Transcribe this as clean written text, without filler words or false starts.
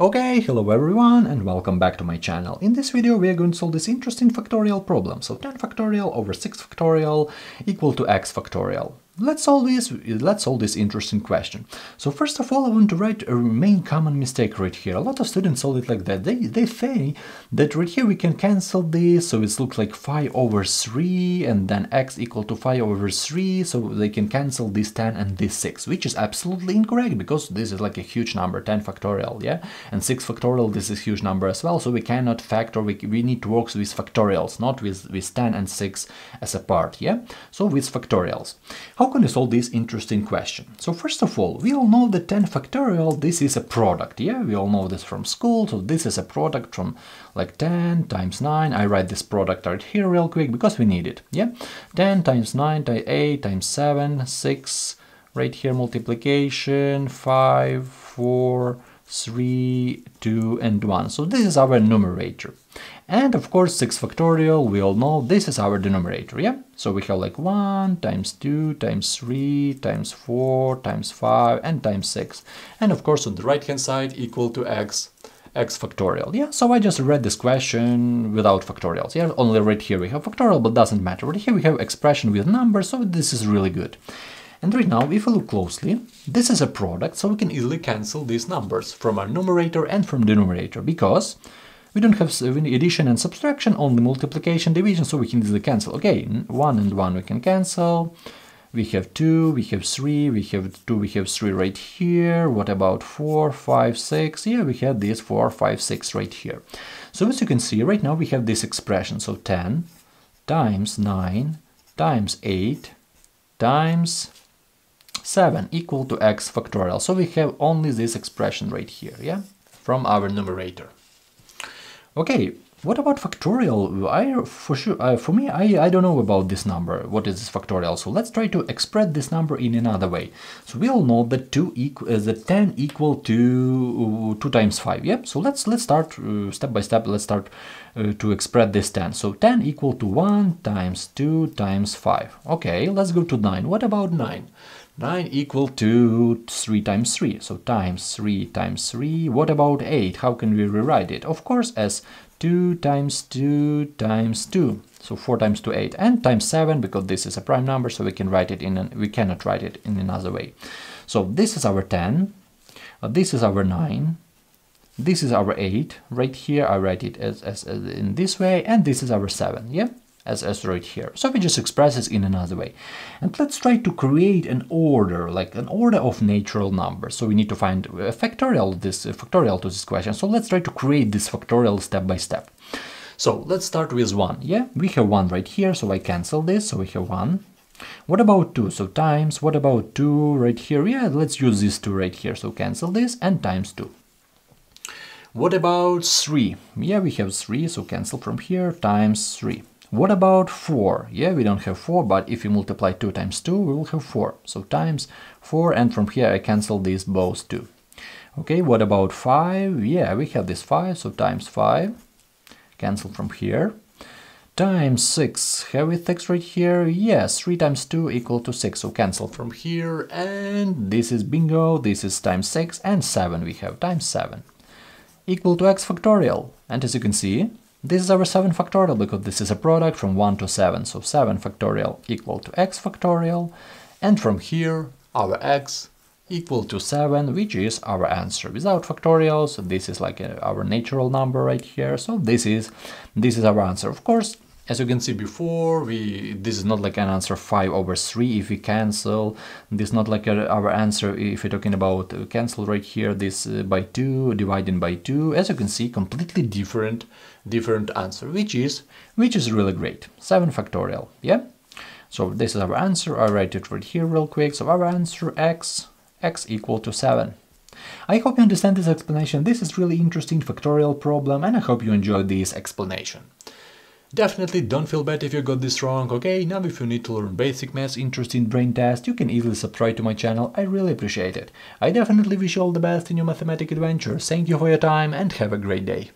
Okay, hello everyone and welcome back to my channel. In this video we are going to solve this interesting factorial problem. So 10 factorial over 6 factorial equal to x factorial. Let's solve this interesting question. So first of all, I want to write a main common mistake right here. A lot of students solve it like that. They say that right here we can cancel this, so it looks like phi over 3 and then x equal to phi over 3, so they can cancel this 10 and this 6, which is absolutely incorrect because this is like a huge number, 10 factorial, yeah? And 6 factorial, this is a huge number as well, so we cannot factor, we need to work with factorials, not with 10 and 6 as a part, yeah? So with factorials. How can we solve this interesting question? So first of all, we all know that 10 factorial, this is a product, yeah? We all know this from school, so this is a product from like 10 times 9, I write this product right here real quick because we need it, yeah? 10 times 9 times 8 times 7, 6, right here multiplication, 5, 4, 3, 2 and 1, so this is our numerator. And of course 6 factorial, we all know, this is our denominator, yeah? So we have like 1 times 2 times 3 times 4 times 5 and times 6. And of course on the right hand side equal to x factorial, yeah? So I just read this question without factorials, yeah? Only right here we have factorial, but doesn't matter. Right here we have expression with numbers, so this is really good. And right now, if we look closely, this is a product, so we can easily cancel these numbers from our numerator and from denominator, because we don't have addition and subtraction, only multiplication, division, so we can easily cancel. Okay, 1 and 1 we can cancel, we have 2, we have 3, we have 2, we have 3 right here, what about 4, 5, 6, yeah, we have this 4, 5, 6 right here. So as you can see, right now we have this expression, so 10 times 9 times 8 times 7 equal to x factorial. So we have only this expression right here, yeah, from our numerator. Okay, what about factorial? For me, I don't know about this number. What is this factorial? So let's try to express this number in another way. So we all know that 10 equal to 2 times 5. Yep. So let's start step by step. Let's start to express this 10. So 10 equal to 1 times 2 times 5. Okay, let's go to 9. What about 9? 9 equal to 3 times 3, so times 3 times 3. What about 8? How can we rewrite it? Of course, as 2 times 2 times 2, so 4 times 2, 8, and times 7, because this is a prime number, so we can write it in we cannot write it in another way. So this is our 10, this is our 9, this is our 8, right here I write it as in this way, and this is our 7, yeah? As right here. So we just express this in another way. And let's try to create an order, like an order of natural numbers. So we need to find a factorial, to this question. So let's try to create this factorial step by step. So let's start with 1, yeah? We have 1 right here, so I cancel this, so we have 1. What about 2? So times, what about 2 right here? Yeah, let's use this 2 right here, so cancel this, and times 2. What about 3? Yeah, we have 3, so cancel from here, times 3. What about 4? Yeah, we don't have 4, but if you multiply 2 times 2, we will have 4. So times 4, and from here I cancel these both 2. Okay, what about 5? Yeah, we have this 5, so times 5. Cancel from here. Times 6, have we 6 right here? Yes, 3 times 2 equal to 6, so cancel from here. And this is bingo, this is times 6, and 7 we have, times 7. Equal to x factorial. And as you can see, this is our 7 factorial, because this is a product from 1 to 7, so 7 factorial equal to x factorial, and from here our x equal to 7, which is our answer. Without factorials, this is like our natural number right here, so this is our answer. Of course, as you can see before, this is not like an answer 5 over 3 if we cancel. This is not like our answer if we're talking about cancel right here, this by 2, dividing by 2. As you can see, completely different answer, which is really great. 7 factorial, yeah? So this is our answer. I write it right here real quick. So our answer x equal to 7. I hope you understand this explanation. This is really interesting factorial problem, and I hope you enjoyed this explanation. Definitely don't feel bad if you got this wrong, okay? Now if you need to learn basic math, interesting brain test, you can easily subscribe to my channel, I really appreciate it. I definitely wish you all the best in your mathematic adventure, thank you for your time and have a great day.